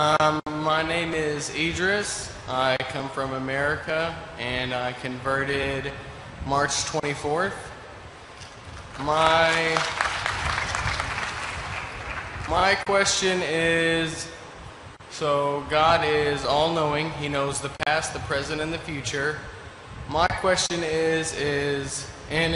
My name is Idris. I come from America, and I converted March 24th. My question is, so God is all-knowing. He knows the past, the present, and the future. My question is in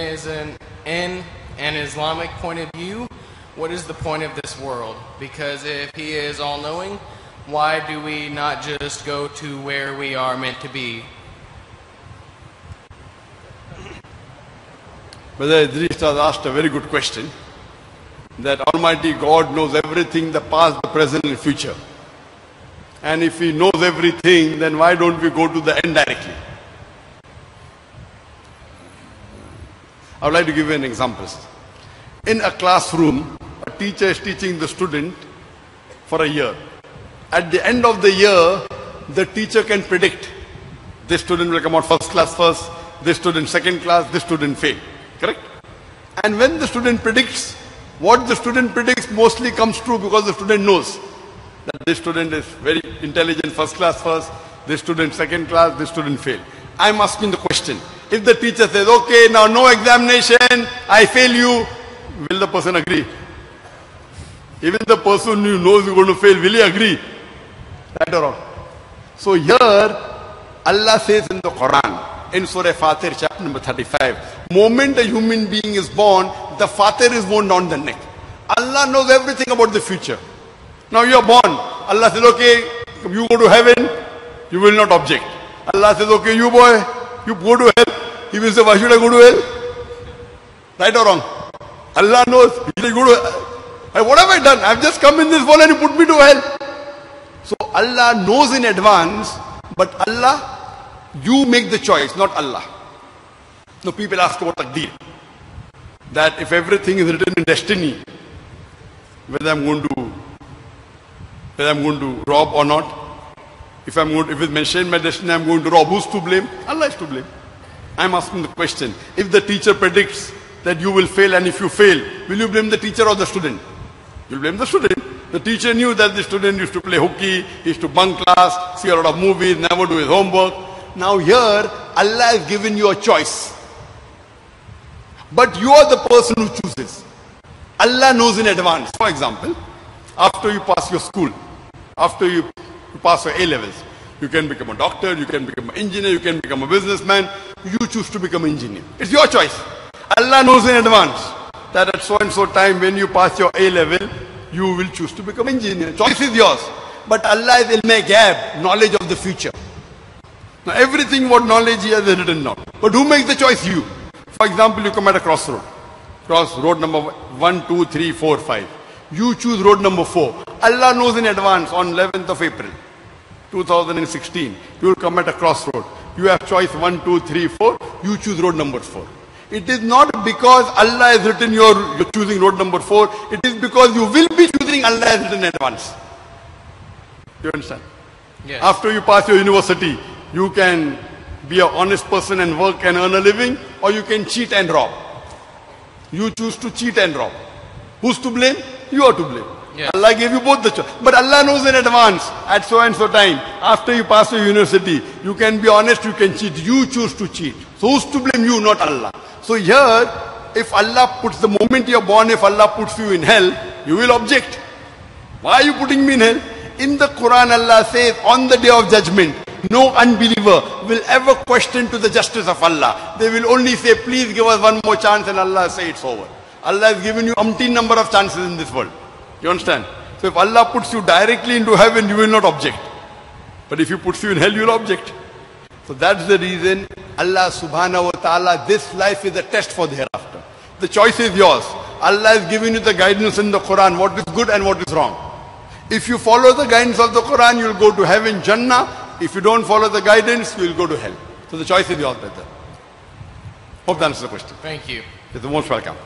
an Islamic point of view, what is the point of this world? Because if He is all-knowing, why do we not just go to where we are meant to be? Brother Idris has asked a very good question, that Almighty God knows everything, the past, the present, and the future. And if He knows everything, then why don't we go to the end directly? I would like to give you an example. In a classroom, a teacher is teaching the student for a year. At the end of the year, the teacher can predict this student will come out first class first, this student second class, this student fail. Correct? And when the student predicts, what the student predicts mostly comes true because the student knows that this student is very intelligent, first class first, this student second class, this student fail. I'm asking the question. If the teacher says, okay, now no examination, I fail you, will the person agree? Even the person who knows you're going to fail, will he agree? Right or wrong? So here, Allah says in the Quran, in Surah Fathir, chapter number 35, moment a human being is born, the Fathir is wound on the neck. Allah knows everything about the future. Now you are born. Allah says, okay, you go to heaven, you will not object. Allah says, okay, you boy, you go to hell. He will say, why should I go to hell? Right or wrong? Allah knows. He says, go to hell. What have I done? I've just come in this world and He put me to hell. So Allah knows in advance, but Allah, you make the choice, not Allah. No, people ask about Taqdeer. That if everything is written in destiny, whether I'm going to rob or not, if it's mentioned in my destiny, I'm going to rob. Who's to blame? Allah is to blame. I'm asking the question. If the teacher predicts that you will fail, and if you fail, will you blame the teacher or the student? You'll blame the student. The teacher knew that the student used to play hooky, he used to bunk class, see a lot of movies, never do his homework. Now here, Allah has given you a choice. But you are the person who chooses. Allah knows in advance. For example, after you pass your school, after you pass your A-levels, you can become a doctor, you can become an engineer, you can become a businessman. You choose to become an engineer. It's your choice. Allah knows in advance that at so and so time when you pass your A-level, you will choose to become an engineer. Choice is yours. But Allah will make gab, knowledge of the future. Now everything what knowledge He has written down. But who makes the choice? You. For example, you come at a crossroad. Crossroad number 1, 2, 3, 4, 5. You choose road number 4. Allah knows in advance on 11th of April. 2016, you will come at a crossroad. You have choice 1, 2, 3, 4. You choose road number 4. It is not because Allah has written you're choosing road number 4. It is because you will be choosing Allah has written in advance. You understand? Yes. After you pass your university, you can be an honest person and work and earn a living, or you can cheat and rob. You choose to cheat and rob. Who's to blame? You are to blame. Yes. Allah gave you both the choice. But Allah knows in advance, at so and so time, after you pass your university, you can be honest, you can cheat. You choose to cheat. So who's to blame? You, not Allah. So here, if Allah puts, the moment you're born, if Allah puts you in hell, you will object. Why are you putting me in hell? In the Quran, Allah says, on the day of judgment, no unbeliever will ever question to the justice of Allah. They will only say, please give us one more chance, and Allah say it's over. Allah has given you umpteen number of chances in this world. You understand? So if Allah puts you directly into heaven, you will not object. But if He puts you in hell, you will object. So that's the reason Allah subhanahu wa ta'ala, this life is a test for the hereafter. The choice is yours. Allah has given you the guidance in the Quran, what is good and what is wrong. If you follow the guidance of the Quran, you will go to heaven, Jannah. If you don't follow the guidance, you will go to hell. So the choice is yours, brother. Hope that answers the question. Thank you. You're the most welcome.